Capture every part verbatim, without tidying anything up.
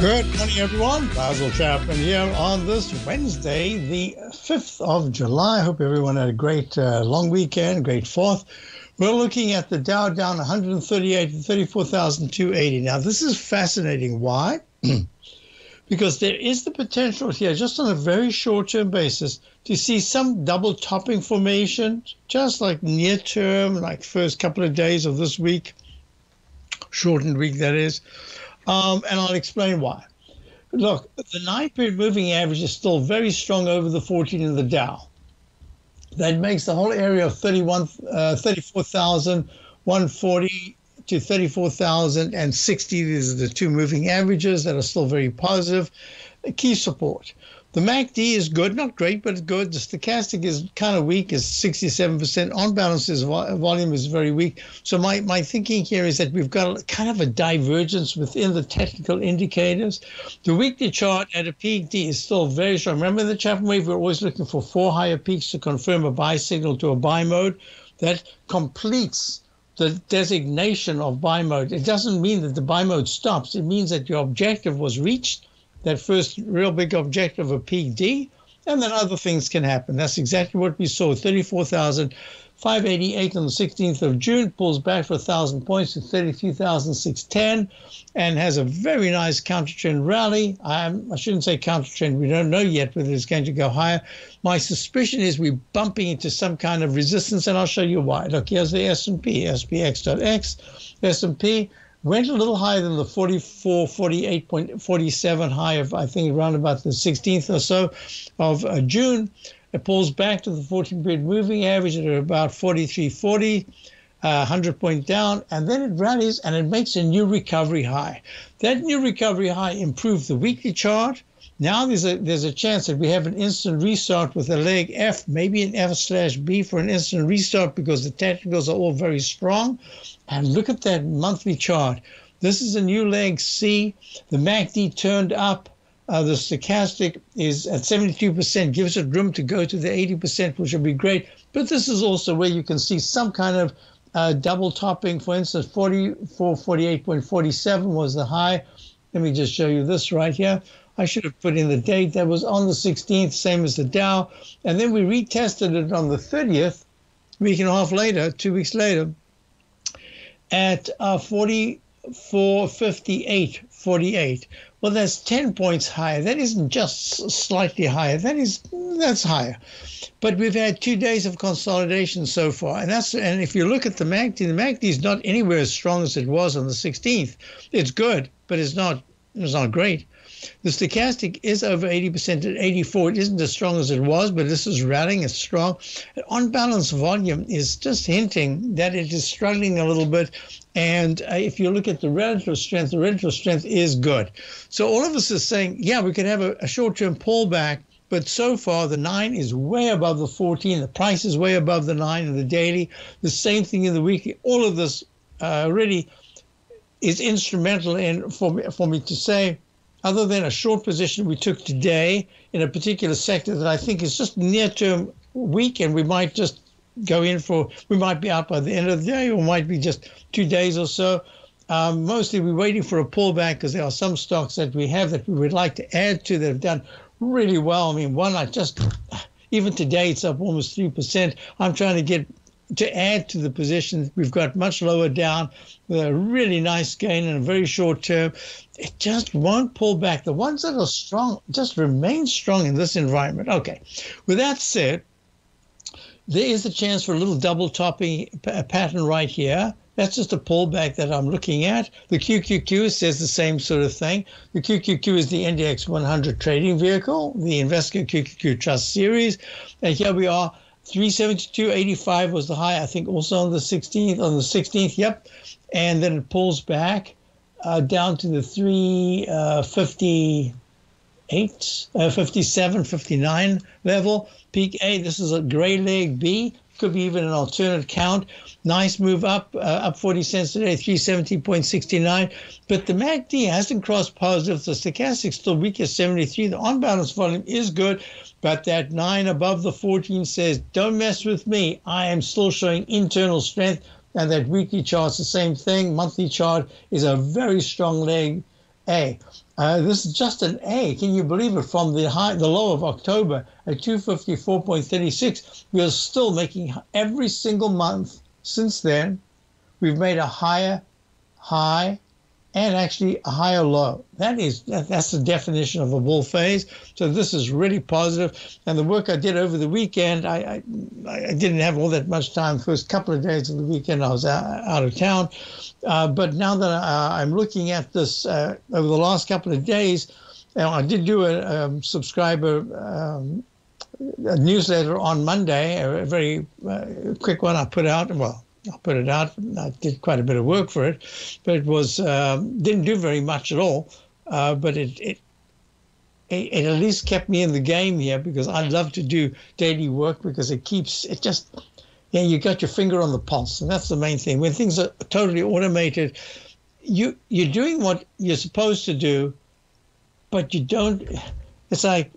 Good morning, everyone. Basil Chapman here on this Wednesday, the fifth of July. I hope everyone had a great uh, long weekend, great fourth. We're looking at the Dow down one hundred thirty-eight to thirty-four thousand two hundred eighty. Now, this is fascinating. Why? Because there is the potential here, just on a very short-term basis, to see some double-topping formation, just like near-term, like first couple of days of this week, shortened week, that is. Um, and I'll explain why. Look, the nine-period moving average is still very strong over the fourteen in the Dow. That makes the whole area of thirty-one, uh, thirty-four thousand one hundred forty to thirty-four thousand sixty. These are the two moving averages that are still very positive. The key support. The M A C D is good, not great, but good. The stochastic is kind of weak, is sixty-seven percent. On balance, is volume is very weak. So my, my thinking here is that we've got kind of a divergence within the technical indicators. The weekly chart at a peak D is still very strong. Remember the Chapman wave, we're always looking for four higher peaks to confirm a buy signal to a buy mode. That completes the designation of buy mode. It doesn't mean that the buy mode stops. It means that your objective was reached, that first real big objective of peak D, and then other things can happen. That's exactly what we saw. thirty-four thousand five hundred eighty-eight on the sixteenth of June, pulls back for one thousand points to thirty-three thousand six hundred ten, and has a very nice counter-trend rally. I'm, I shouldn't say counter-trend. We don't know yet whether it's going to go higher. My suspicion is we're bumping into some kind of resistance, and I'll show you why. Look, here's the S and P, S P X dot X, S and P. Went a little higher than the forty-four, forty-eight, forty-seven high of, I think, around about the sixteenth or so of uh, June. It pulls back to the fourteen-period moving average at about forty-three forty, uh, one hundred point down, and then it rallies and it makes a new recovery high. That new recovery high improved the weekly chart. Now there's a, there's a chance that we have an instant restart with a leg F, maybe an F slash B for an instant restart, because the technicals are all very strong. And look at that monthly chart. This is a new leg C. The M A C D turned up. Uh, the stochastic is at seventy-two percent, gives it room to go to the eighty percent, which would be great. But this is also where you can see some kind of uh, double topping. For instance, forty-four forty-eight point four seven was the high. Let me just show you this right here. I should have put in the date. That was on the sixteenth, same as the Dow. And then we retested it on the thirtieth, week and a half later, two weeks later, at uh, forty-four fifty-eight forty-eight. Well, that's ten points higher. That isn't just slightly higher. That is, that's higher. But we've had two days of consolidation so far. And that's, and if you look at the M A C D, the M A C D is not anywhere as strong as it was on the sixteenth. It's good, but it's not, it's not great. The stochastic is over eighty percent at eighty-four. It isn't as strong as it was, but this is rallying. It's strong. On balance, volume is just hinting that it is struggling a little bit. And uh, if you look at the relative strength, the relative strength is good. So all of us is saying, yeah, we could have a, a short-term pullback, but so far the nine is way above the fourteen. The price is way above the nine in the daily. The same thing in the weekly. All of this uh, really is instrumental in for me, for me to say, other than a short position we took today in a particular sector that I think is just near-term weak, and we might just go in for, we might be out by the end of the day, or might be just two days or so. Um, mostly we're waiting for a pullback because there are some stocks that we have that we would like to add to that have done really well. I mean, one I just, even today it's up almost three percent. I'm trying to get to add to the position we've got much lower down with a really nice gain in a very short term. It just won't pull back. The ones that are strong just remain strong in this environment. Okay, with that said, there is a chance for a little double topping pattern right here. That's just a pullback that I'm looking at. The Q Q Q says the same sort of thing. The Q Q Q is the N D X one hundred trading vehicle, the Invesco Q Q Q Trust Series. And here we are. three seventy-two eighty-five was the high, I think, also on the sixteenth. On the sixteenth, yep. And then it pulls back uh, down to the three fifty. fifty-eight, uh, fifty-seven, fifty-nine level. Peak A, this is a gray leg B, could be even an alternate count. Nice move up, uh, up forty cents today, three seventeen sixty-nine. But the M A C D hasn't crossed positive. The stochastic still weak at seventy-three. The on-balance volume is good, but that nine above the fourteen says, don't mess with me. I am still showing internal strength. And that weekly chart's the same thing. Monthly chart is a very strong leg A. Uh, this is just an A. Can you believe it? From the high, the low of October at two fifty-four thirty-six, we are still making every single month since then. We've made a higher high and actually a higher low. That is, that's the definition of a bull phase. So this is really positive. And the work I did over the weekend, I, I, I didn't have all that much time. First couple of days of the weekend, I was out, out of town. Uh, but now that uh, I'm looking at this uh, over the last couple of days, and I did do a um, subscriber um, a newsletter on Monday, a very uh, quick one I put out. Well, I put it out. I did quite a bit of work for it, but it was um, didn't do very much at all. Uh, but it, it it at least kept me in the game here, because I love to do daily work, because it keeps it just yeah you got your finger on the pulse, and that's the main thing. When things are totally automated, you you're doing what you're supposed to do, but you don't. It's like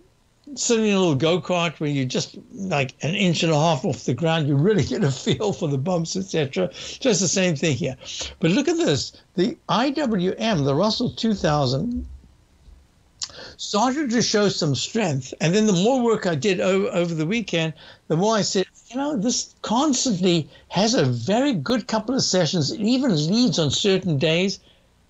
sitting in a little go-kart where you're just like an inch and a half off the ground. You really get a feel for the bumps, et cetera. Just the same thing here. But look at this. The I W M, the Russell two thousand, started to show some strength. And then the more work I did over, over the weekend, the more I said, you know, this constantly has a very good couple of sessions. It even leads on certain days.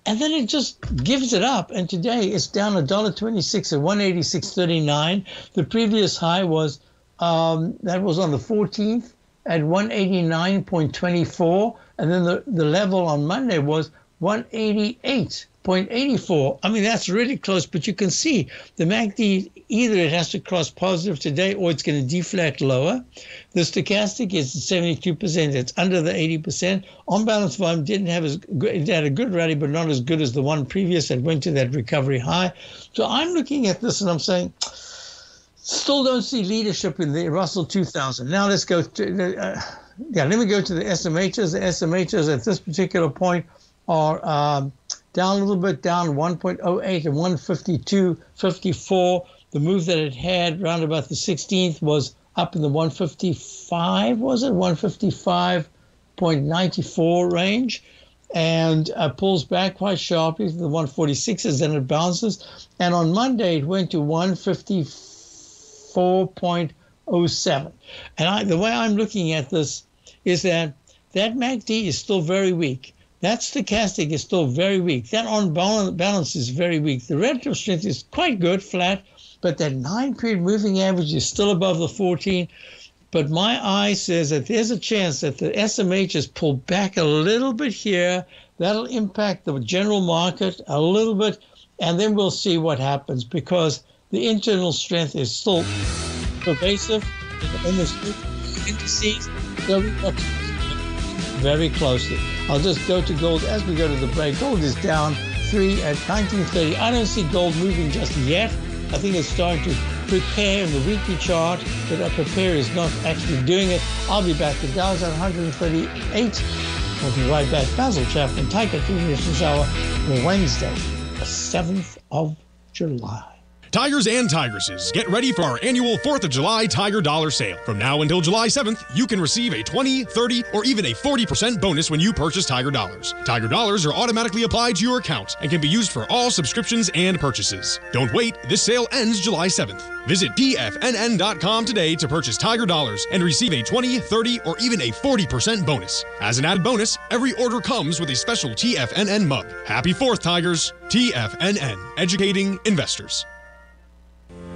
And then it just gives it up. And today it's down one dollar twenty-six at one eighty-six thirty-nine. The previous high was, um, that was on the fourteenth at one eighty-nine twenty-four. And then the, the level on Monday was one eighty-eight eighty-four. I mean, that's really close, but you can see the M A C D, either it has to cross positive today or it's going to deflate lower. The stochastic is seventy-two percent. It's under the eighty percent. On balance volume didn't have as good, it had a good rally, but not as good as the one previous that went to that recovery high. So I'm looking at this and I'm saying, still don't see leadership in the Russell two thousand. Now let's go to, uh, yeah, let me go to the S M Hs. The S M Hs at this particular point are, um, down a little bit, down one point oh eight and one fifty-two fifty-four. The move that it had round about the sixteenth was up in the one fifty-five, was it? one fifty-five ninety-four range, and uh, pulls back quite sharply to the one forty-sixes, then it bounces. And on Monday, it went to one fifty-four oh seven. And I, the way I'm looking at this is that that M A C D is still very weak. That stochastic is still very weak. That on balance is very weak. The relative strength is quite good, flat, but that nine-period moving average is still above the fourteen. But my eye says that there's a chance that the S M H has pulled back a little bit here. That'll impact the general market a little bit, and then we'll see what happens, because the internal strength is still pervasive in almost indices. So we've got very closely. I'll just go to gold as we go to the break. Gold is down three at nineteen thirty. I don't see gold moving just yet. I think it's starting to prepare in the weekly chart, but a prepare is not actually doing it. I'll be back. The Dow's at one thirty-eight. We'll be right back. Basil Chapman, Tiger Fitness Hour for Wednesday, the seventh of July. Tigers and Tigresses, get ready for our annual fourth of July Tiger Dollar Sale. From now until July seventh, you can receive a twenty, thirty, or even a forty percent bonus when you purchase Tiger Dollars. Tiger Dollars are automatically applied to your account and can be used for all subscriptions and purchases. Don't wait, this sale ends July seventh. Visit T F N N dot com today to purchase Tiger Dollars and receive a twenty, thirty, or even a forty percent bonus. As an added bonus, every order comes with a special T F N N mug. Happy fourth, Tigers. T F N N, educating investors.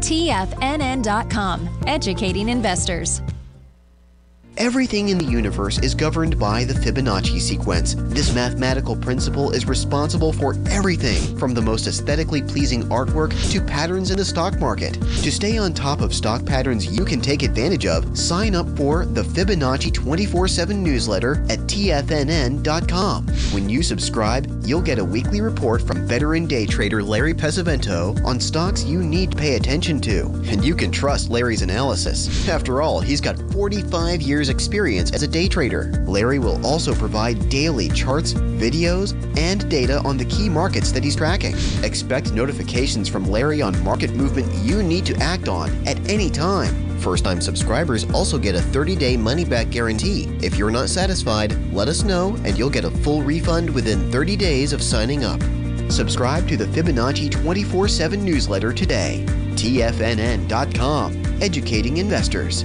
T F N N dot com, educating investors. Everything in the universe is governed by the Fibonacci sequence. This mathematical principle is responsible for everything from the most aesthetically pleasing artwork to patterns in the stock market. To stay on top of stock patterns you can take advantage of, sign up for the Fibonacci twenty-four seven newsletter at T F N N dot com. When you subscribe, you'll get a weekly report from veteran day trader Larry Pesavento on stocks you need to pay attention to. And you can trust Larry's analysis. After all, he's got forty-five years experience as a day trader. Larry will also provide daily charts, videos, and data on the key markets that he's tracking. Expect notifications from Larry on market movement you need to act on at any time. First-time subscribers also get a thirty-day money-back guarantee. If you're not satisfied, let us know and you'll get a full refund within thirty days of signing up. Subscribe to the Fibonacci twenty-four seven newsletter today. T F N N dot com, educating investors.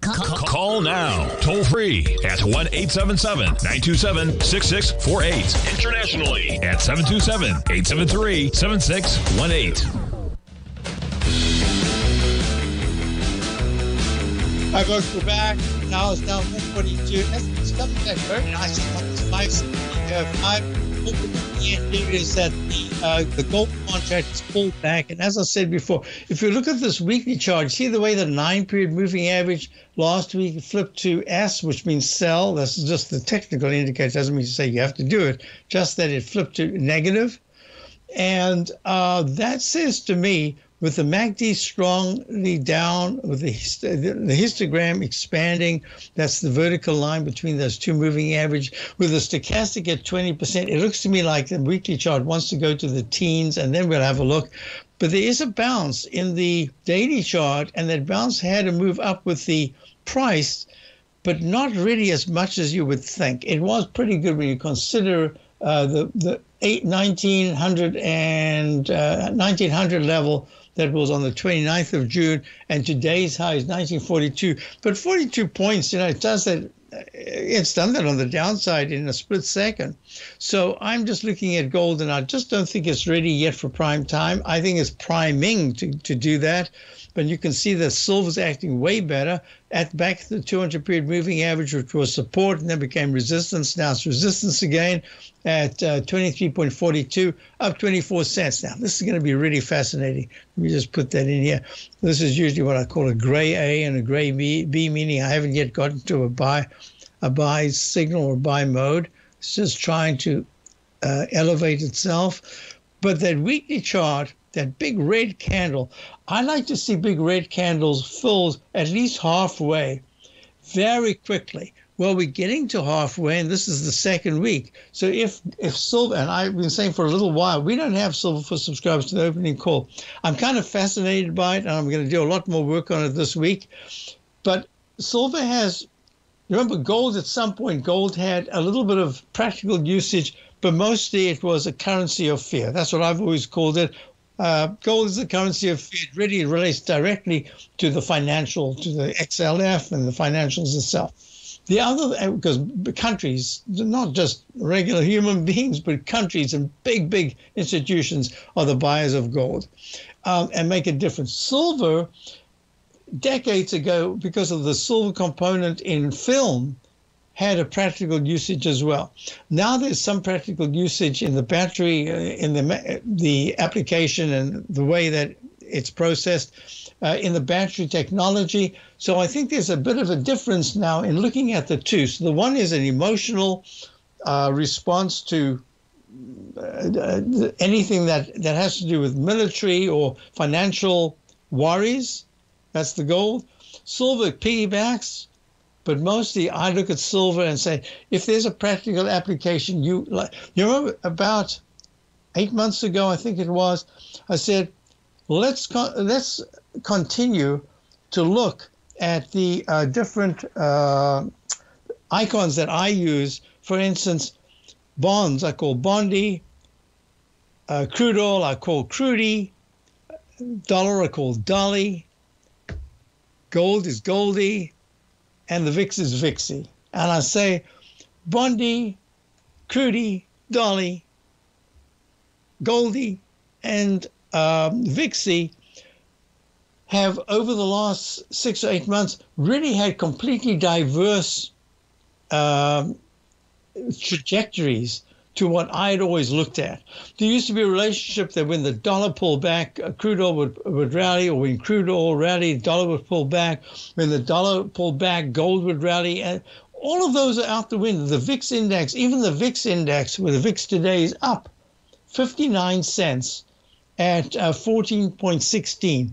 Call now, toll free at one eight seven seven, nine two seven, six six four eight. Internationally at seven two seven, eight seven three, seven six one eight. All right, folks, we're back. Now it's down one forty-two. That's coming back very nice. five is that the, uh, the gold contract is pulled back. And as I said before, if you look at this weekly chart, see the way the nine-period moving average last week flipped to S, which means sell. That's just the technical indicator. It doesn't mean to say you have to do it, just that it flipped to negative. And uh, that says to me, with the M A C D strongly down, with the, hist the histogram expanding, that's the vertical line between those two moving average, with the stochastic at twenty percent, it looks to me like the weekly chart wants to go to the teens, and then we'll have a look. But there is a bounce in the daily chart, and that bounce had a move up with the price, but not really as much as you would think. It was pretty good when you consider uh, the, the eight, nineteen hundred and uh, nineteen hundred level. That was on the twenty-ninth of June, and today's high is nineteen forty-two. But forty-two points, you know, it does that. It's done that on the downside in a split second. So I'm just looking at gold, and I just don't think it's ready yet for prime time. I think it's priming to, to do that. But you can see that silver's acting way better at back the two hundred period moving average, which was support and then became resistance. Now it's resistance again at uh, twenty-three forty-two, up twenty-four cents. Now this is going to be really fascinating. Let me just put that in here. This is usually what I call a gray A and a gray B, B meaning I haven't yet gotten to a buy, a buy signal or buy mode. It's just trying to uh, elevate itself. But that weekly chart, that big red candle, I like to see big red candles filled at least halfway very quickly. Well, we're getting to halfway, and this is the second week. So if, if silver, and I've been saying for a little while, we don't have silver for subscribers to the opening call. I'm kind of fascinated by it, and I'm going to do a lot more work on it this week. But silver has, remember gold at some point, gold had a little bit of practical usage, but mostly it was a currency of fear. That's what I've always called it. Uh, gold is the currency of fear. It really relates directly to the financial, to the X L F and the financials itself. The other, because countries, not just regular human beings, but countries and big, big institutions are the buyers of gold um, and make a difference. Silver, decades ago, because of the silver component in film, had a practical usage as well. Now there's some practical usage in the battery, in the, the application and the way that it's processed, uh, in the battery technology. So I think there's a bit of a difference now in looking at the two. So the one is an emotional uh, response to uh, anything that, that has to do with military or financial worries. That's the gold. Silver piggybacks. But mostly I look at silver and say, if there's a practical application, you like, you know, about eight months ago, I think it was, I said, let's con let's continue to look at the uh, different uh, icons that I use. For instance, bonds, I call Bondi. Uh, crude oil, I call Crudy. Dollar, I call Dolly. Gold is Goldie. And the V I X is Vixie. And I say, Bondi, Crudy, Dolly, Goldie, and um, Vixie have, over the last six or eight months, really had completely diverse um, trajectories to what I had always looked at. There used to be a relationship that when the dollar pulled back, crude oil would, would rally, or when crude oil rallied, dollar would pull back. When the dollar pulled back, gold would rally. And all of those are out the window. The V I X index, even the V I X index, where the V I X today is up fifty-nine cents at uh, fourteen point one six. The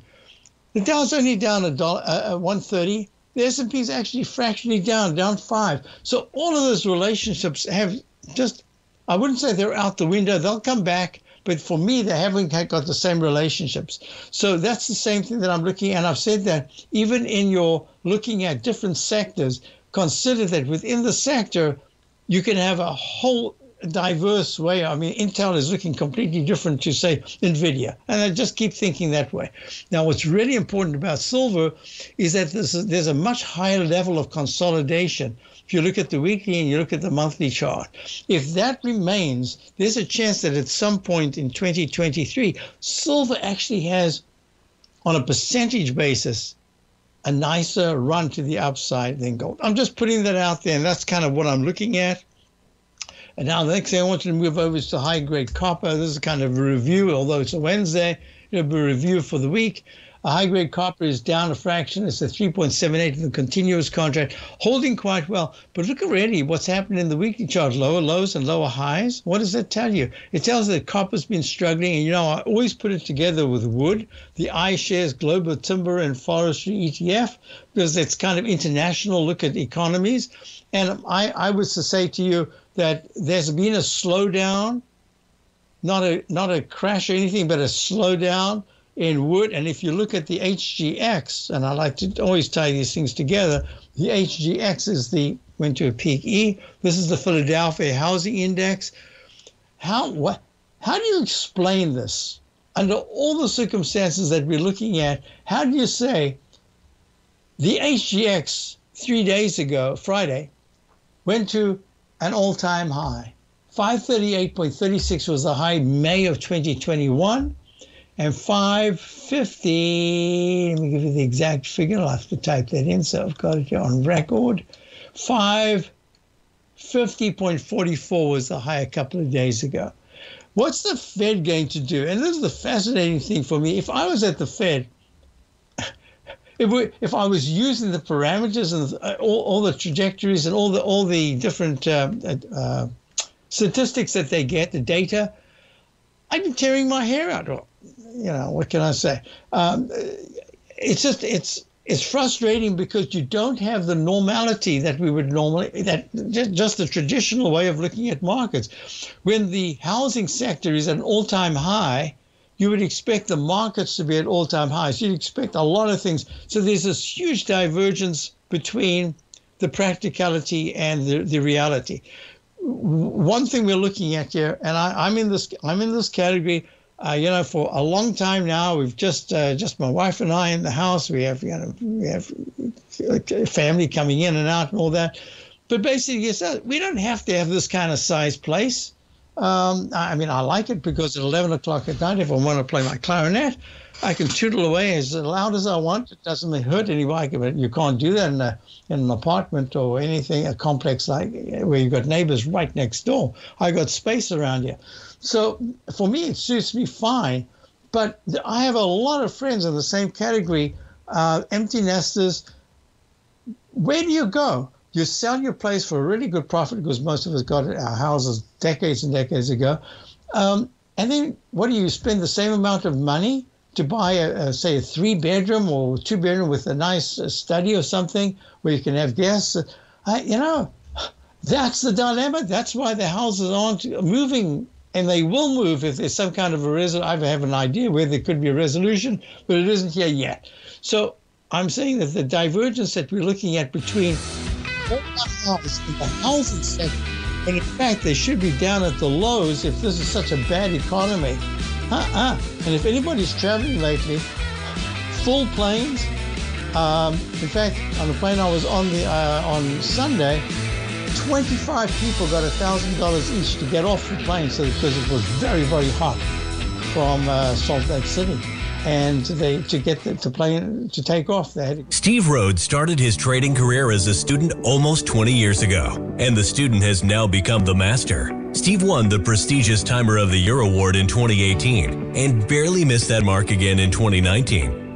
Dow's only down a dollar, uh, one thirty. The S and P is actually fractionally down, down five. So all of those relationships have just, I wouldn't say they're out the window. They'll come back. But for me, they haven't got the same relationships. So that's the same thing that I'm looking at. And I've said that even in your looking at different sectors, consider that within the sector, you can have a whole diverse way. I mean, Intel is looking completely different to, say, NVIDIA. And I just keep thinking that way. Now, what's really important about silver is that there's a, there's a much higher level of consolidation. If you look at the weekly and you look at the monthly chart, if that remains, there's a chance that at some point in twenty twenty-three, silver actually has, on a percentage basis, a nicer run to the upside than gold. I'm just putting that out there, and that's kind of what I'm looking at. And now the next thing I want you to move over is to high-grade copper. This is kind of a review, although it's a Wednesday. It'll be a review for the week. A high-grade copper is down a fraction. It's a three point seven eight in the continuous contract, holding quite well. But look already what's happened in the weekly chart, lower lows and lower highs. What does that tell you? It tells that copper's been struggling. And, you know, I always put it together with wood, the iShares Global Timber and Forestry E T F, because it's kind of international look at economies. And I, I would say to you that there's been a slowdown, not a, not a crash or anything, but a slowdown in wood. And if you look at the H G X, and I like to always tie these things together, the H G X is the went to a peak E. This is the Philadelphia Housing Index. How what? How do you explain this under all the circumstances that we're looking at? How do you say the H G X three days ago, Friday, went to an all-time high? five thirty-eight point three six was the high May of twenty twenty-one. And five fifty, let me give you the exact figure. I'll have to type that in, so I've got it here on record. five fifty point four four was the high a couple of days ago. What's the Fed going to do? And this is the fascinating thing for me. If I was at the Fed, if, we, if I was using the parameters and all, all the trajectories and all the, all the different uh, uh, statistics that they get, the data, I'd be tearing my hair out. You know, what can I say? Um, it's just, it's, it's frustrating because you don't have the normality that we would normally, that just the traditional way of looking at markets. When the housing sector is at an all-time high, you would expect the markets to be at all-time highs. You'd expect a lot of things. So there's this huge divergence between the practicality and the, the reality. One thing we're looking at here, and I, I'm in this, I'm in this category. Uh, you know, for a long time now, we've just, uh, just my wife and I in the house. We have, you know, we have family coming in and out and all that. But basically, it's, uh, we don't have to have this kind of size place. Um, I mean, I like it because at eleven o'clock at night, if I want to play my clarinet, I can tootle away as loud as I want. It doesn't hurt anybody, but you can't do that in, a, in an apartment or anything, a complex like where you've got neighbors right next door. I got space around here. So for me, it suits me fine. But I have a lot of friends in the same category, uh, empty nesters. Where do you go? You sell your place for a really good profit, because most of us got our houses decades and decades ago. Um, and then what do you spend the same amount of money to buy, a, a, say, a three-bedroom or two-bedroom with a nice study or something where you can have guests? I, you know, that's the dilemma. That's why the houses aren't moving, and they will move if there's some kind of a resolution. I have an idea where there could be a resolution, but it isn't here yet. So I'm saying that the divergence that we're looking at between all the houses in the housing sector, when in fact they should be down at the lows if this is such a bad economy. Uh-uh. And if anybody's traveling lately, full planes. Um, in fact, on the plane I was on the uh, on Sunday, twenty-five people got one thousand dollars each to get off the plane, so because it was very, very hot from uh, Salt Lake City. And they, to get the to plane to take off, they had to... Steve Rhodes started his trading career as a student almost twenty years ago, and the student has now become the master. Steve won the prestigious Timer of the Year award in twenty eighteen and barely missed that mark again in twenty nineteen,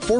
For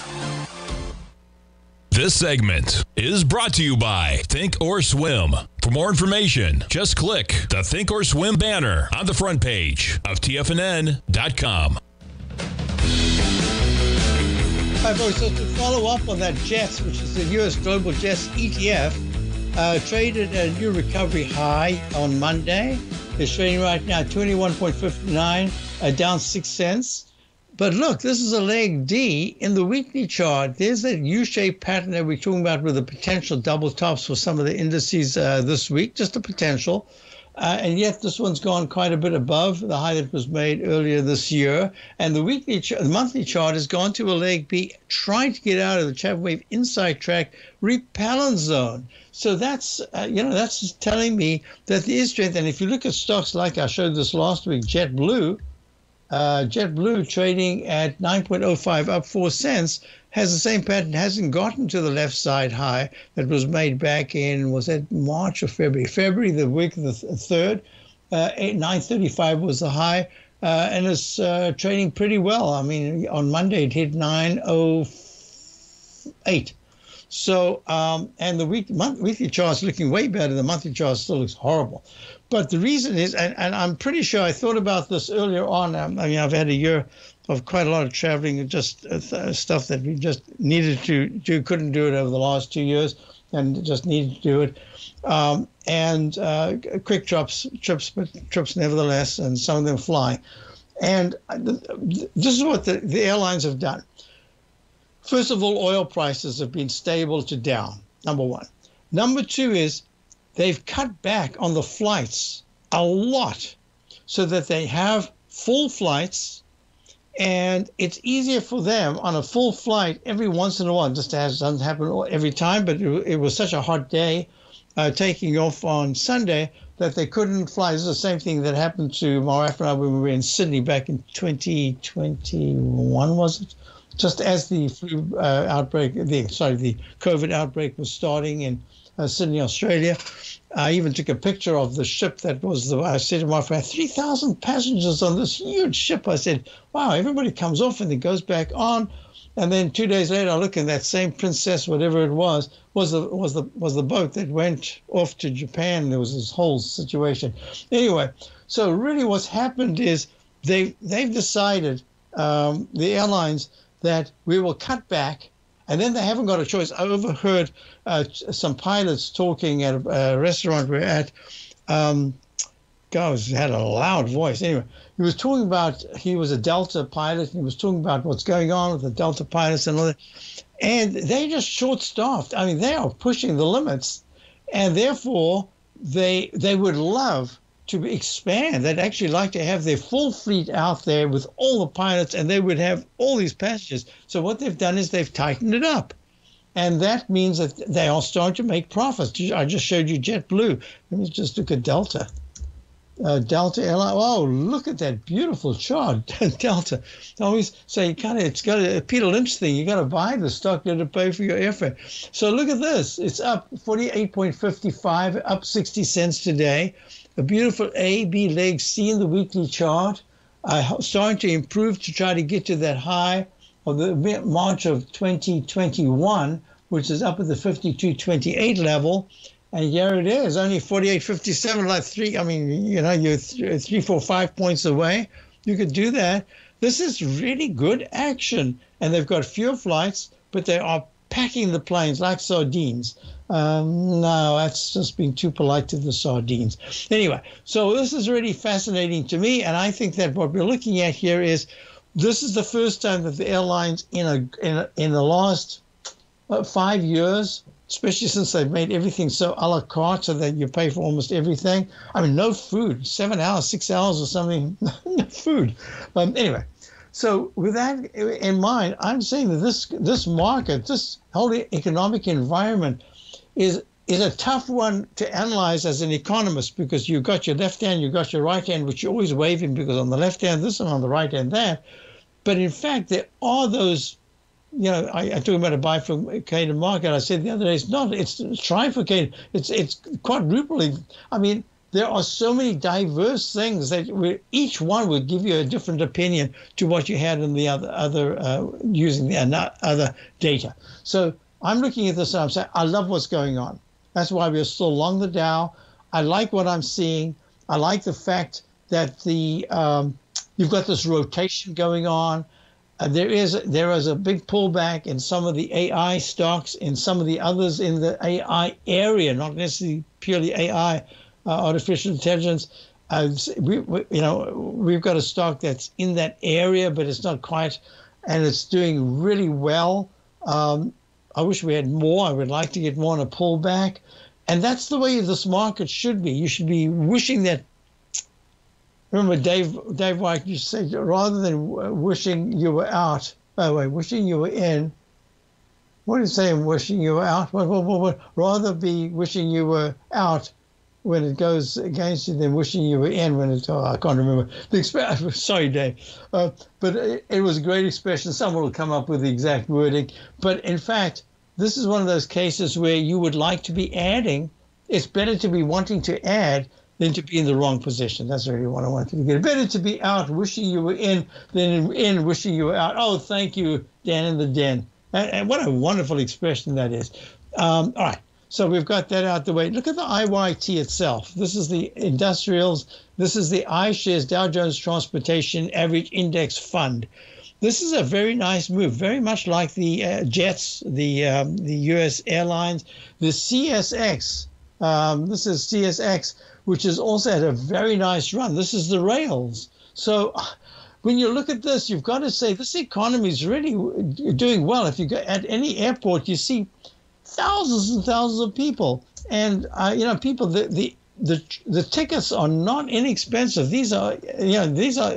This segment is brought to you by Thinkorswim. For more information, just click the Thinkorswim banner on the front page of T F N N dot com. Hi, folks. So to follow up on that Jets, which is the U S Global Jets E T F, uh, traded a new recovery high on Monday. It's trading right now twenty-one fifty-nine, uh, down six cents. But look, this is a leg D in the weekly chart. There's that U-shaped pattern that we're talking about with the potential double tops for some of the indices uh, this week, just the potential. Uh, and yet this one's gone quite a bit above the high that was made earlier this year. And the weekly, ch the monthly chart has gone to a leg B, trying to get out of the Chapman Wave inside track repellent zone. So that's, uh, you know, that's telling me that there is strength. And if you look at stocks like I showed this last week, JetBlue, uh, JetBlue trading at nine point oh five, up four cents, has the same pattern, hasn't gotten to the left side high that was made back in, was that March or February? February, the week of the third, uh, nine thirty-five was the high, uh, and it's uh, trading pretty well. I mean, on Monday it hit nine oh eight. So, um, and the week, month, weekly chart's looking way better. The monthly chart still looks horrible. But the reason is, and, and I'm pretty sure I thought about this earlier on. I mean, I've had a year of quite a lot of traveling and just uh, stuff that we just needed to do, couldn't do it over the last two years and just needed to do it. Um, and uh, quick trips, trips, but trips nevertheless, and some of them flying. And this is what the, the airlines have done. First of all, oil prices have been stable to down, number one. Number two is they've cut back on the flights a lot so that they have full flights, and it's easier for them on a full flight every once in a while. Just as doesn't happen every time, but it, it was such a hot day uh, taking off on Sunday that they couldn't fly. This is the same thing that happened to my wife and I when we were in Sydney back in twenty twenty-one, was it? Just as the flu uh, outbreak, the sorry, the COVID outbreak was starting in uh, Sydney, Australia. I even took a picture of the ship that was the, I said to my friend, three thousand passengers on this huge ship. I said, wow, everybody comes off and then goes back on. And then two days later, I look and that same Princess, whatever it was, was the, was the, was the boat that went off to Japan. There was this whole situation. Anyway, so really what's happened is they, they've decided, um, the airlines, that we will cut back, and then they haven't got a choice. I overheard uh, some pilots talking at a, a restaurant we're at. Um, God, he had a loud voice. Anyway, he was talking about, he was a Delta pilot, and he was talking about what's going on with the Delta pilots and all that. And they're just short-staffed. I mean, they are pushing the limits, and therefore they they would love to expand. They'd actually like to have their full fleet out there with all the pilots, and they would have all these passengers. So what they've done is they've tightened it up. And that means that they are starting to make profits. I just showed you JetBlue. Let me just look at Delta. Uh, Delta Airline. Oh, look at that beautiful chart, Delta. I always say, you kind of, it's got a Peter Lynch thing. You got to buy the stock to pay for your airfare. So look at this. It's up forty-eight fifty-five, up sixty cents today. A beautiful A, B, leg C in the weekly chart, uh, starting to improve to try to get to that high of the March of twenty twenty-one, which is up at the fifty-two twenty-eight level. And here it is, only forty-eight fifty-seven, like three, I mean, you know, you're th three, four, five points away. You could do that. This is really good action. And they've got fewer flights, but they are packing the planes like sardines. Um, no, that's just being too polite to the sardines. Anyway, so this is really fascinating to me, and I think that what we're looking at here is this is the first time that the airlines in a in a, in the last uh, five years, especially since they've made everything so a la carte, so that you pay for almost everything. I mean, no food, seven hours, six hours, or something, no food. Um, anyway. So with that in mind, I'm saying that this this market, this whole economic environment, is is a tough one to analyze as an economist, because you've got your left hand, you've got your right hand, which you're always waving, because on the left hand this and on the right hand that. But in fact, there are those, you know, I, I talk about a bifurcated market. I said the other day, it's not, it's trifurcated, it's it's quadrupling. I mean, there are so many diverse things that each one would give you a different opinion to what you had in the other, other uh, using the other data. So I'm looking at this and I'm saying, I love what's going on. That's why we're still long the Dow. I like what I'm seeing. I like the fact that the um, you've got this rotation going on. Uh, there is there is a big pullback in some of the A I stocks, in some of the others in the A I area, not necessarily purely A I. Uh, artificial intelligence. Uh, we, we, you know, we've got a stock that's in that area, but it's not quite, and it's doing really well. Um, I wish we had more. I would like to get more on a pullback. And that's the way this market should be. You should be wishing that. Remember, Dave, Dave White used to say, rather than wishing you were out, by the way, wishing you were in, what do you say, wishing you were out? What, what, what, what? Rather be wishing you were out when it goes against you than wishing you were in when it, oh, I can't remember. The Sorry, Dave. Uh, but it, it was a great expression. Someone will come up with the exact wording. But in fact, this is one of those cases where you would like to be adding. It's better to be wanting to add than to be in the wrong position. That's really what I wanted to get. Better to be out wishing you were in than in wishing you were out. Oh, thank you, Dan in the Den. And, and what a wonderful expression that is. Um, all right, so we've got that out the way. Look at the I Y T itself. This is the industrials. This is the iShares Dow Jones Transportation Average Index Fund. This is a very nice move, very much like the uh, jets, the, um, the U S airlines, the C S X. Um, this is C S X, which has also had a very nice run. This is the rails. So when you look at this, you've got to say this economy is really doing well. If you go at any airport, you see thousands and thousands of people. And, uh, you know, people, the, the, the, the tickets are not inexpensive. These are, you know, these are,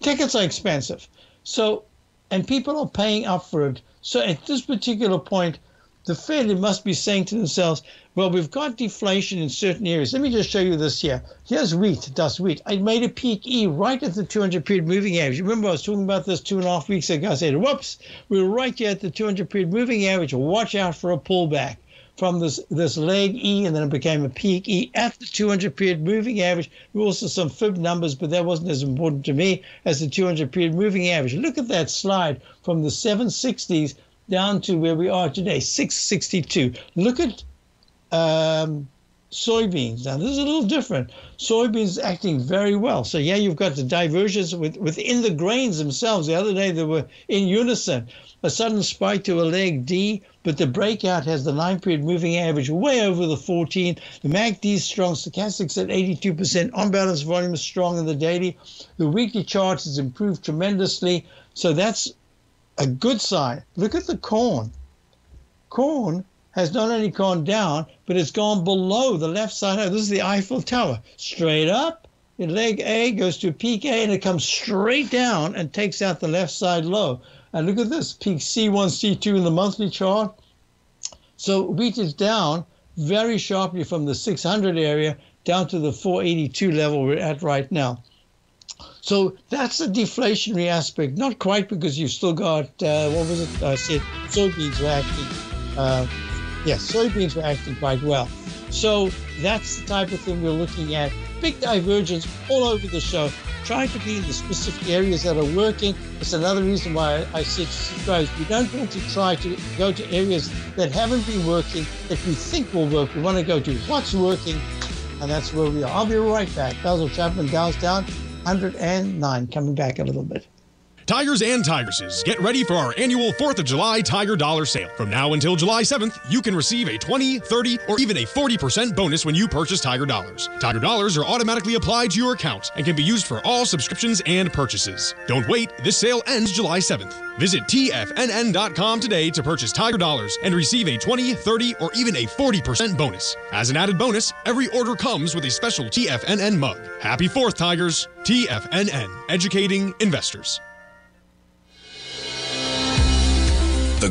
tickets are expensive. So, and people are paying up for it. So at this particular point, the Fed must be saying to themselves, well, we've got deflation in certain areas. Let me just show you this here. Here's wheat, dust wheat. I made a peak E right at the two hundred period moving average. Remember, I was talking about this two and a half weeks ago. I said, whoops, we're right here at the two hundred period moving average. Watch out for a pullback from this, this leg E, and then it became a peak E at the two hundred period moving average. There were also some fib numbers, but that wasn't as important to me as the two hundred period moving average. Look at that slide from the seven sixties down to where we are today, six sixty-two. Look at um, soybeans. Now, this is a little different. Soybeans acting very well. So, yeah, you've got the divergence with, within the grains themselves. The other day, they were in unison. A sudden spike to a leg D, but the breakout has the nine period moving average way over the fourteen. The M A C D is strong. Stochastics at eighty-two percent. On-balance volume is strong in the daily. The weekly chart has improved tremendously. So that's a good sign. Look at the corn. Corn has not only gone down, but it's gone below the left side. This is the Eiffel Tower. Straight up, your leg A goes to peak A, and it comes straight down and takes out the left side low. And look at this, peak C one, C two in the monthly chart. So wheat is down very sharply from the six hundred area down to the four eighty-two level we're at right now. So that's the deflationary aspect. Not quite, because you've still got, uh, what was it? I said soybeans were acting, uh, yes, soybeans were acting quite well. So that's the type of thing we're looking at. Big divergence all over the show. Trying to be in the specific areas that are working. It's another reason why I said to guys, we don't want to try to go to areas that haven't been working, that we think will work. We want to go to what's working, and that's where we are. I'll be right back. Basil Chapman, Dow's down one hundred and nine, coming back a little bit. Tigers and Tigresses, get ready for our annual fourth of July Tiger Dollar Sale. From now until July seventh, you can receive a twenty, thirty, or even a forty percent bonus when you purchase Tiger Dollars. Tiger Dollars are automatically applied to your account and can be used for all subscriptions and purchases. Don't wait, this sale ends July seventh. Visit T F N N dot com today to purchase Tiger Dollars and receive a twenty, thirty, or even a forty percent bonus. As an added bonus, every order comes with a special T F N N mug. Happy fourth, Tigers. T F N N, educating investors. The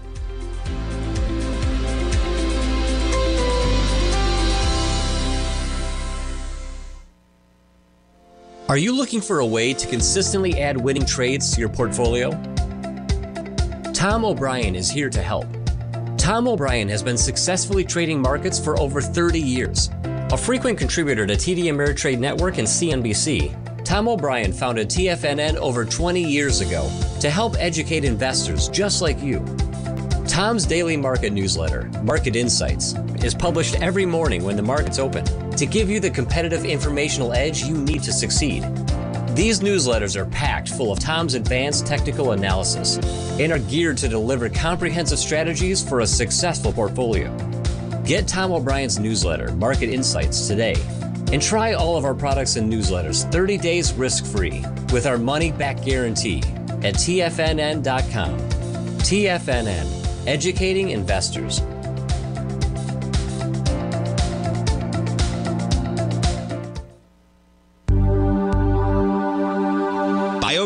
Are you looking for a way to consistently add winning trades to your portfolio? Tom O'Brien is here to help. Tom O'Brien has been successfully trading markets for over thirty years. A frequent contributor to T D Ameritrade Network and C N B C, Tom O'Brien founded T F N N over twenty years ago to help educate investors just like you. Tom's daily market newsletter, Market Insights, is published every morning when the markets open to give you the competitive informational edge you need to succeed. These newsletters are packed full of Tom's advanced technical analysis and are geared to deliver comprehensive strategies for a successful portfolio. Get Tom O'Brien's newsletter, Market Insights, today, and try all of our products and newsletters thirty days risk-free with our money-back guarantee at T F N N dot com. T F N N, educating investors.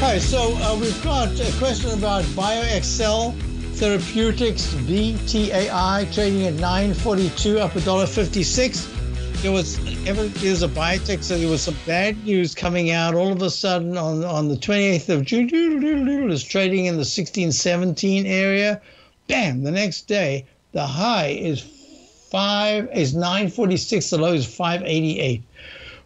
Hi, so uh, we've got a question about BioXcel Therapeutics, B T A I, trading at nine forty-two, up one dollar fifty-six. There was ever there's a biotech, so there was some bad news coming out all of a sudden on on the twenty-eighth of June. It was trading in the sixteen seventeen area. Bam! The next day, the high is five is nine forty-six. The low is five eighty-eight.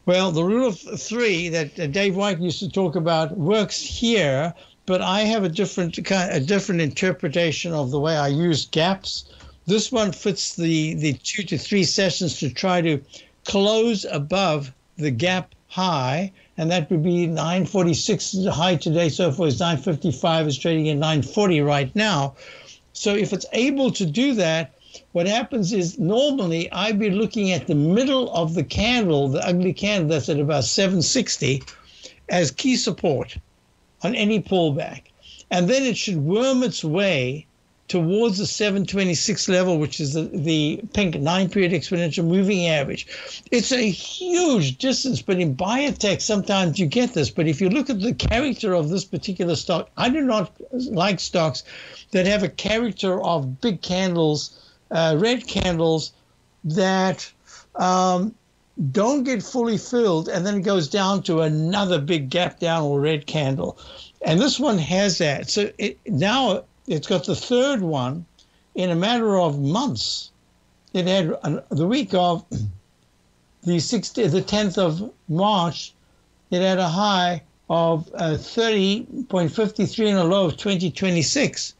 Well, the rule of three that Dave White used to talk about works here, but I have a different a different interpretation of the way I use gaps. This one fits the, the two to three sessions to try to close above the gap high, and that would be nine forty-six. The high today so far is nine fifty-five. It's trading at nine forty right now. So if it's able to do that, what happens is normally I'd be looking at the middle of the candle, the ugly candle that's at about seven sixty, as key support on any pullback. And then it should worm its way towards the seven twenty-six level, which is the, the pink nine-period exponential moving average. It's a huge distance, but in biotech, sometimes you get this. But if you look at the character of this particular stock, I do not like stocks that have a character of big candles, uh, red candles, that um, don't get fully filled, and then it goes down to another big gap down or red candle. And this one has that. So it, now... it's got the third one in a matter of months. It had an, the week of the sixteenth, the tenth of March, it had a high of uh, thirty fifty-three and a low of twenty twenty-six.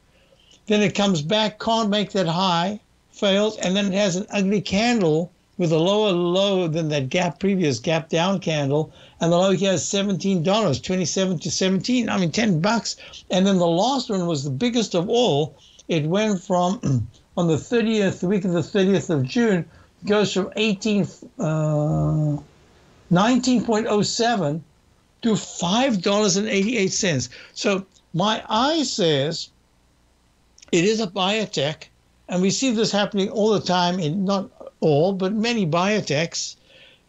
Then it comes back, can't make that high, fails, and then it has an ugly candle with a lower low than that gap, previous gap down candle, and the low here is seventeen dollars, twenty-seven to seventeen, I mean ten bucks. And then the last one was the biggest of all. It went from on the thirtieth, the week of the thirtieth of June, goes from nineteen point oh seven to five dollars and eighty-eight cents. So my eye says it is a biotech, and we see this happening all the time in not all, but many biotechs,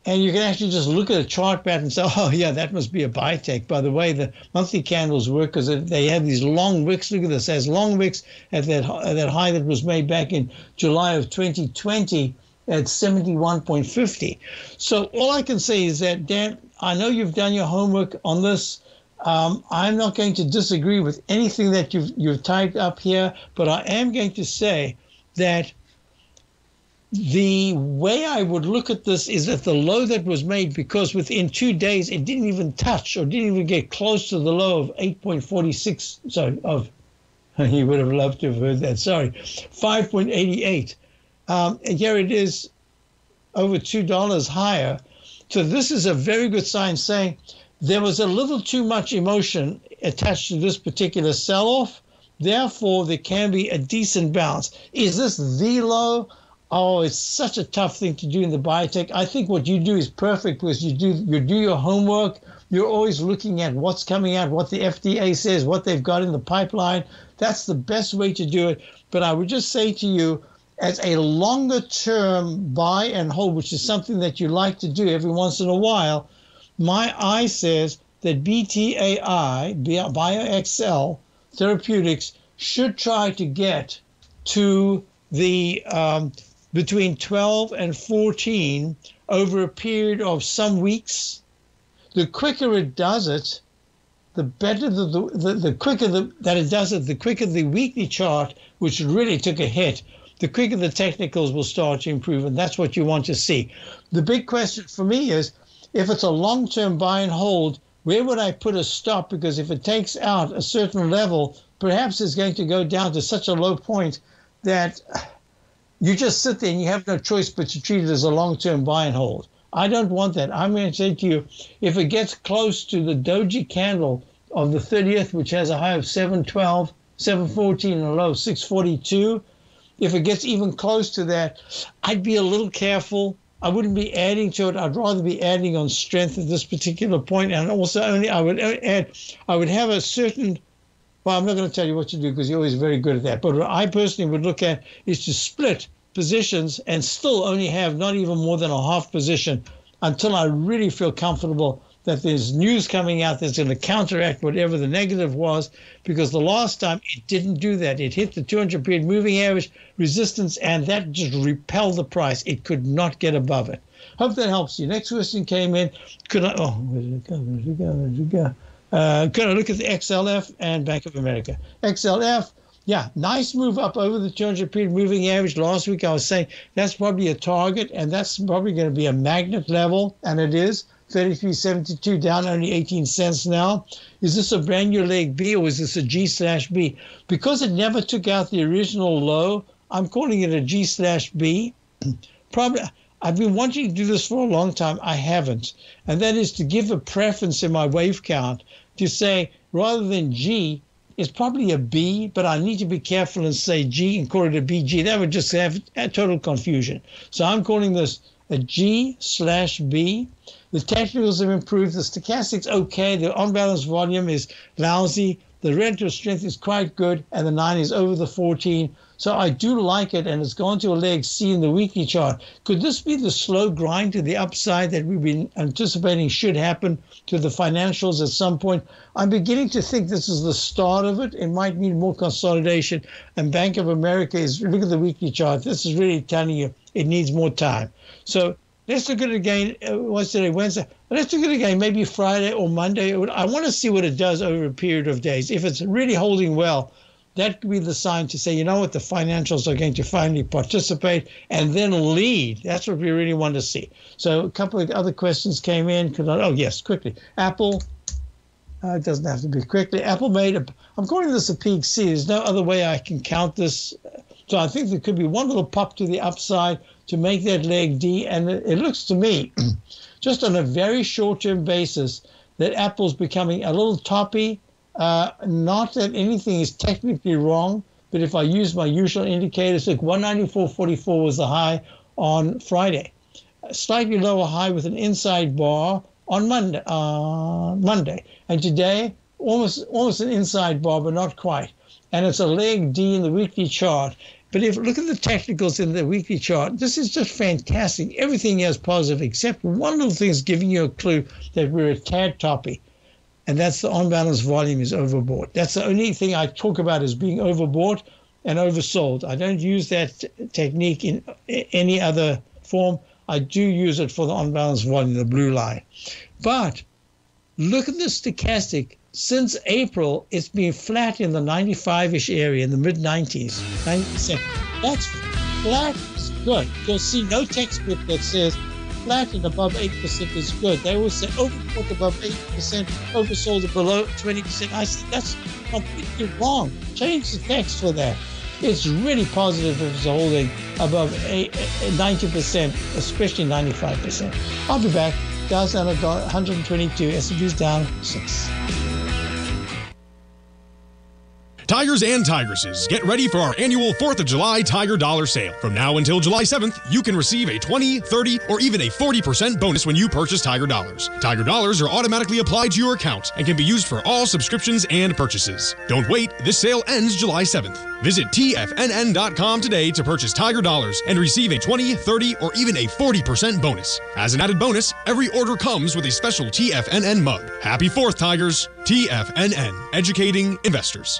and you can actually just look at a chart pattern and say, oh yeah, that must be a biotech. By the way, the monthly candles work because they have these long wicks. Look at this, has long wicks at that, at that high that was made back in July of twenty twenty at seventy-one fifty. So all I can say is that, Dan, I know you've done your homework on this. Um, I'm not going to disagree with anything that you've, you've typed up here, but I am going to say that The way I would look at this is that the low that was made, because within two days it didn't even touch or didn't even get close to the low of eight point four six, sorry, of, you would have loved to have heard that, sorry, five point eight eight. Um, and here it is over two dollars higher. So this is a very good sign saying there was a little too much emotion attached to this particular sell-off. Therefore, there can be a decent bounce. Is this the low? Oh, it's such a tough thing to do in the biotech. I think what you do is perfect because you do, you do your homework. You're always looking at what's coming out, what the F D A says, what they've got in the pipeline. That's the best way to do it. But I would just say to you, as a longer-term buy and hold, which is something that you like to do every once in a while, my eye says that B T A I, BioXcel Therapeutics, should try to get to the um, between twelve and fourteen over a period of some weeks. The quicker it does it, the better the, the, the, the quicker the, that it does it, the quicker the weekly chart, which really took a hit, the quicker the technicals will start to improve. And that's what you want to see. The big question for me is, if it's a long-term buy and hold, where would I put a stop? Because if it takes out a certain level, perhaps it's going to go down to such a low point that you just sit there and you have no choice but to treat it as a long-term buy and hold. I don't want that. I'm going to say to you, if it gets close to the doji candle of the thirtieth, which has a high of seven twelve, seven fourteen, and a low of six forty-two, if it gets even close to that, I'd be a little careful. I wouldn't be adding to it. I'd rather be adding on strength at this particular point. And also only I would add, I would have a certain, well, I'm not going to tell you what to do because you're always very good at that. But what I personally would look at is to split positions and still only have not even more than a half position until I really feel comfortable that there's news coming out that's going to counteract whatever the negative was, because the last time it didn't do that. It hit the two hundred period moving average resistance, and that just repelled the price. It could not get above it. Hope that helps you. Next question came in. Could I, oh, where did it go? Where did it go? Where did it go? Uh, could I look at the X L F and Bank of America? X L F, yeah, nice move up over the two hundred period moving average. Last week I was saying that's probably a target, and that's probably going to be a magnet level, and it is. thirty-three seventy-two, down only eighteen cents now. Is this a brand new leg B or is this a G slash B? Because it never took out the original low, I'm calling it a G slash B. Probably, I've been wanting to do this for a long time. I haven't. And that is to give a preference in my wave count to say, rather than G, it's probably a B, but I need to be careful and say G and call it a B G. That would just have total confusion. So I'm calling this a G slash B. The technicals have improved. The stochastic's okay. The on-balance volume is lousy. The relative strength is quite good, and the nine is over the fourteen. So I do like it, and it's gone to a leg C in the weekly chart. Could this be the slow grind to the upside that we've been anticipating should happen to the financials at some point? I'm beginning to think this is the start of it. It might need more consolidation, and Bank of America is, look at the weekly chart. This is really telling you it needs more time. So let's look at it again. What's today? Wednesday. Let's look at it again, maybe Friday or Monday. I want to see what it does over a period of days. If it's really holding well, that could be the sign to say, you know what, the financials are going to finally participate and then lead. That's what we really want to see. So a couple of other questions came in. Could I, oh, yes, quickly. Apple. Uh, it doesn't have to be quickly. Apple made a, I'm calling this a peak C. There's no other way I can count this. So I think there could be one little pop to the upside to make that leg D. And it looks to me, just on a very short-term basis, that Apple's becoming a little toppy. Uh, not that anything is technically wrong, but if I use my usual indicators, look, one ninety-four forty-four was the high on Friday. A slightly lower high with an inside bar on Monday. Uh, Monday. And today, almost, almost an inside bar, but not quite. And it's a leg D in the weekly chart. But if look at the technicals in the weekly chart, this is just fantastic. Everything is positive except one little thing is giving you a clue that we're a tad toppy, and that's the on-balance volume is overbought. That's the only thing I talk about as being overbought and oversold. I don't use that technique in any other form. I do use it for the on-balance volume, the blue line. But look at the stochastic. Since April, it's been flat in the ninety-five-ish area, in the mid nineties, ninety percent. That's black is good. You'll see no textbook that says flat and above eight percent is good. They always say overbought above eight percent, oversold below twenty percent. I said that's completely wrong. Change the text for that. It's really positive if it's holding above ninety percent, especially ninety-five percent. I'll be back. Dow's down one hundred twenty-two, S and P's down six. Tigers and Tigresses, get ready for our annual fourth of July Tiger Dollar Sale. From now until July seventh, you can receive a twenty, thirty, or even a forty percent bonus when you purchase Tiger Dollars. Tiger Dollars are automatically applied to your account and can be used for all subscriptions and purchases. Don't wait, this sale ends July seventh. Visit T F N N dot com today to purchase Tiger Dollars and receive a twenty, thirty, or even a forty percent bonus. As an added bonus, every order comes with a special T F N N mug. Happy fourth, Tigers. T F N N, educating investors.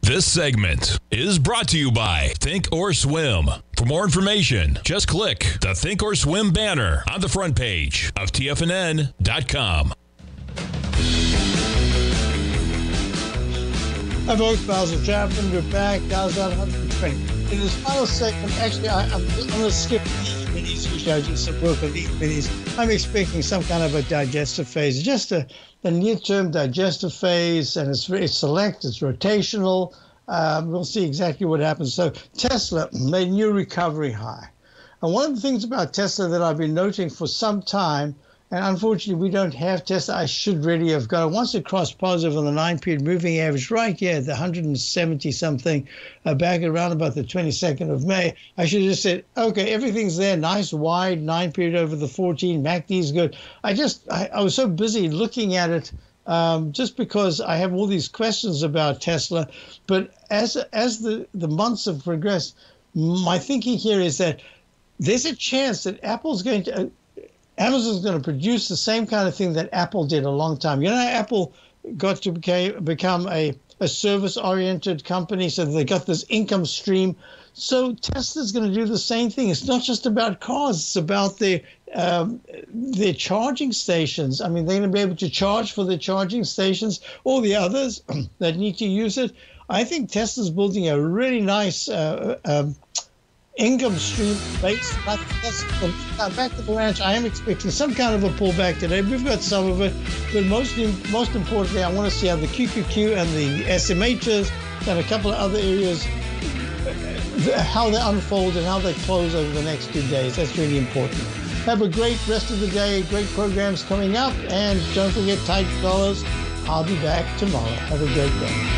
This segment is brought to you by Thinkorswim. For more information, just click the Thinkorswim banner on the front page of T F N N dot com. Hi folks, Basil Chapman. We're back. Dow's at one hundred twenty. In this final segment, actually, I, I'm, I'm going to skip these minis, which I just work on these minis. I'm expecting some kind of a digestive phase, just a the near-term digestive phase, and it's, it's select, it's rotational. Um, we'll see exactly what happens. So Tesla made new recovery high. And one of the things about Tesla that I've been noting for some time, and unfortunately we don't have Tesla, I should really have gone. Once it crossed positive on the nine-period moving average right here at the one hundred seventy-something, uh, back around about the twenty-second of May, I should have just said, okay, everything's there, nice wide nine-period over the fourteen, M A C D is good. I just, I, I was so busy looking at it um, just because I have all these questions about Tesla. But as as the, the months have progressed, my thinking here is that there's a chance that Apple's going to, uh, Amazon's going to produce the same kind of thing that Apple did a long time. You know, Apple got to became, become a, a service-oriented company, so they got this income stream. So Tesla's going to do the same thing. It's not just about cars. It's about their, um, their charging stations. I mean, they're going to be able to charge for their charging stations, all the others that need to use it. I think Tesla's building a really nice uh, um, income stream based on Tesla. Now, back to the ranch, I am expecting some kind of a pullback today. We've got some of it, but most, most importantly, I want to see how the Q Q Q and the S M Hs and a couple of other areas, how they unfold and how they close over the next two days. That's really important. Have a great rest of the day, great programs coming up, and don't forget tight dollars. I'll be back tomorrow. Have a great day.